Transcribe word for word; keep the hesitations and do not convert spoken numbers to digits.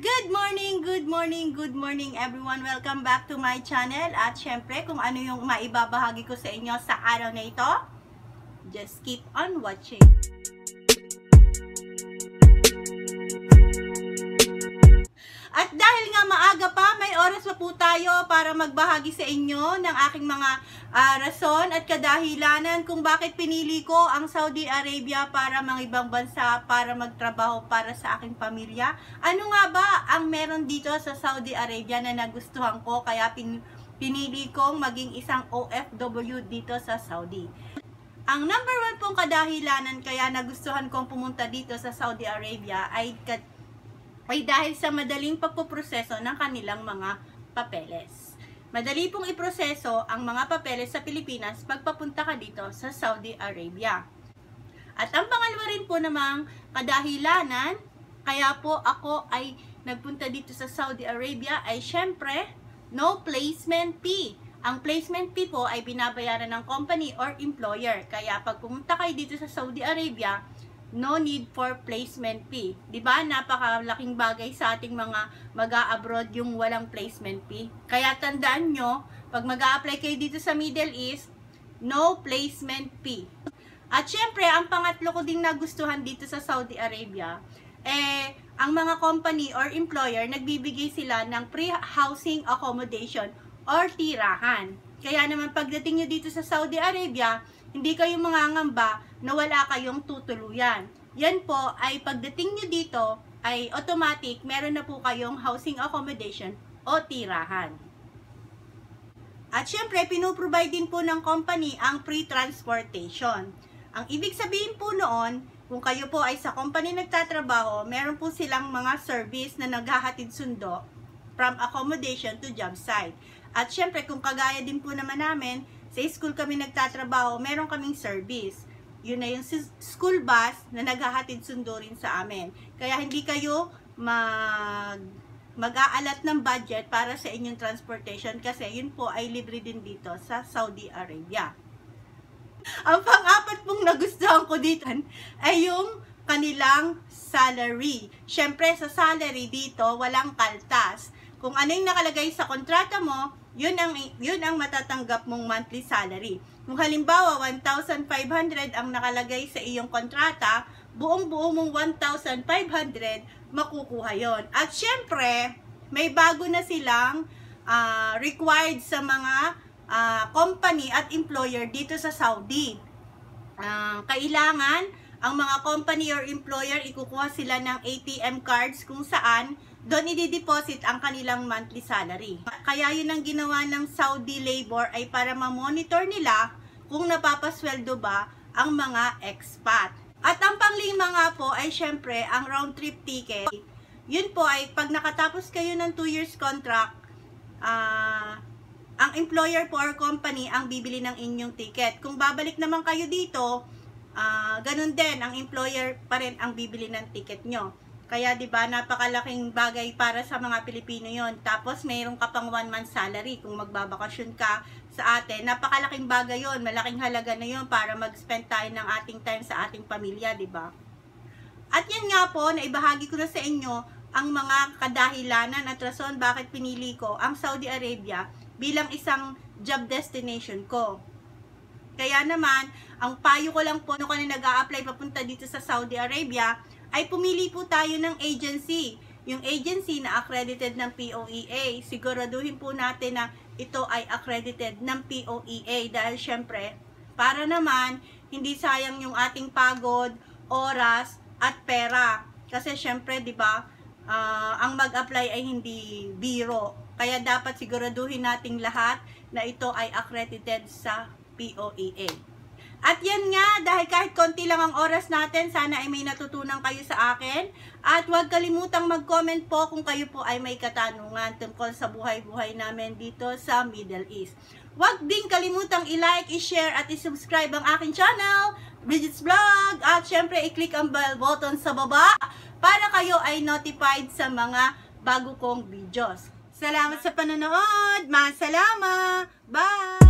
Good morning, good morning, good morning everyone. Welcome back to my channel. At syempre, kung ano yung maibabahagi ko sa inyo sa araw na ito, just keep on watching. At dahil nga maaga pa, may oras pa po tayo para magbahagi sa inyo ng aking mga uh, rason at kadahilanan kung bakit pinili ko ang Saudi Arabia para mga ibang bansa, para magtrabaho para sa aking pamilya. Ano nga ba ang meron dito sa Saudi Arabia na nagustuhan ko kaya pin pinili kong maging isang O F W dito sa Saudi? Ang number one pong kadahilanan kaya nagustuhan kong pumunta dito sa Saudi Arabia ay kat ay dahil sa madaling pagpoproseso ng kanilang mga papeles. Madali pong iproseso ang mga papeles sa Pilipinas pagpapunta ka dito sa Saudi Arabia. At ang pangalawa rin po namang kadahilanan, kaya po ako ay nagpunta dito sa Saudi Arabia ay syempre, no placement fee. Ang placement fee po ay binabayaran ng company or employer. Kaya pag pumunta kayo dito sa Saudi Arabia, no need for placement fee. Diba? Napakalaking bagay sa ating mga mag-a-abroad yung walang placement fee. Kaya tandaan nyo, pag mag-a-apply kayo dito sa Middle East, no placement fee. At syempre, ang pangatlo ko ding nagustuhan dito sa Saudi Arabia, eh, ang mga company or employer, nagbibigay sila ng pre-housing accommodation or tirahan. Kaya naman, pagdating nyo dito sa Saudi Arabia, hindi kayo mangangamba na wala kayong tutuluyan. Yan po ay pagdating nyo dito ay automatic meron na po kayong housing accommodation o tirahan. At syempre, pinuprovide din po ng company ang free transportation. Ang ibig sabihin po noon, kung kayo po ay sa company nagtatrabaho, meron po silang mga service na naghahatid sundo from accommodation to job site. At syempre, kung kagaya din po naman namin, sa school kami nagtatrabaho, meron kaming service. Yun na yung school bus na naghahatid sundo rin sa amin. Kaya hindi kayo mag, mag-aalat ng budget para sa inyong transportation kasi yun po ay libre din dito sa Saudi Arabia. Ang pang-apat pong nagustuhan ko dito ay yung kanilang salary. Siyempre sa salary dito, walang kaltas. Kung ano yung nakalagay sa kontrata mo, yun ang, yun ang matatanggap mong monthly salary. Kung halimbawa, one thousand five hundred ang nakalagay sa iyong kontrata, buong-buo mong one thousand five hundred makukuha yon. At syempre, may bago na silang uh, required sa mga uh, company at employer dito sa Saudi. Uh, kailangan, ang mga company or employer, ikukuha sila ng A T M cards kung saan doon i-deposit ang kanilang monthly salary. Kaya yun ang ginawa ng Saudi Labor ay para ma-monitor nila kung napapasweldo ba ang mga expat. At ang panglima nga po ay syempre ang round trip ticket. Yun po ay pag nakatapos kayo ng two years contract, uh, ang employer po or company ang bibili ng inyong ticket. Kung babalik naman kayo dito, uh, ganun din, ang employer pa rin ang bibili ng ticket nyo. Kaya diba, napakalaking bagay para sa mga Pilipino yon. Tapos mayroon ka pang one month salary kung magbabakasyon ka sa atin. Napakalaking bagay yon, malaking halaga na yon para mag-spend tayo ng ating time sa ating pamilya, diba? At yan nga po, naibahagi ko na sa inyo ang mga kadahilanan at rason bakit pinili ko ang Saudi Arabia bilang isang job destination ko. Kaya naman, ang payo ko lang po nung kanina nag-a-apply papunta dito sa Saudi Arabia, ay pumili po tayo ng agency. Yung agency na accredited ng P O E A, siguraduhin po natin na ito ay accredited ng P O E A dahil syempre, para naman, hindi sayang yung ating pagod, oras, at pera. Kasi syempre, di ba, uh, ang mag-apply ay hindi biro. Kaya dapat siguraduhin nating lahat na ito ay accredited sa P O E A. At yan nga, dahil kahit konti lang ang oras natin, sana ay may natutunan kayo sa akin. At huwag kalimutang mag-comment po kung kayo po ay may katanungan tungkol sa buhay-buhay namin dito sa Middle East. Huwag din kalimutang i-like, i-share at i-subscribe ang aking channel, Brigitte's Vlog. At syempre, i-click ang bell button sa baba para kayo ay notified sa mga bago kong videos. Salamat sa panonood! Masalama! Bye!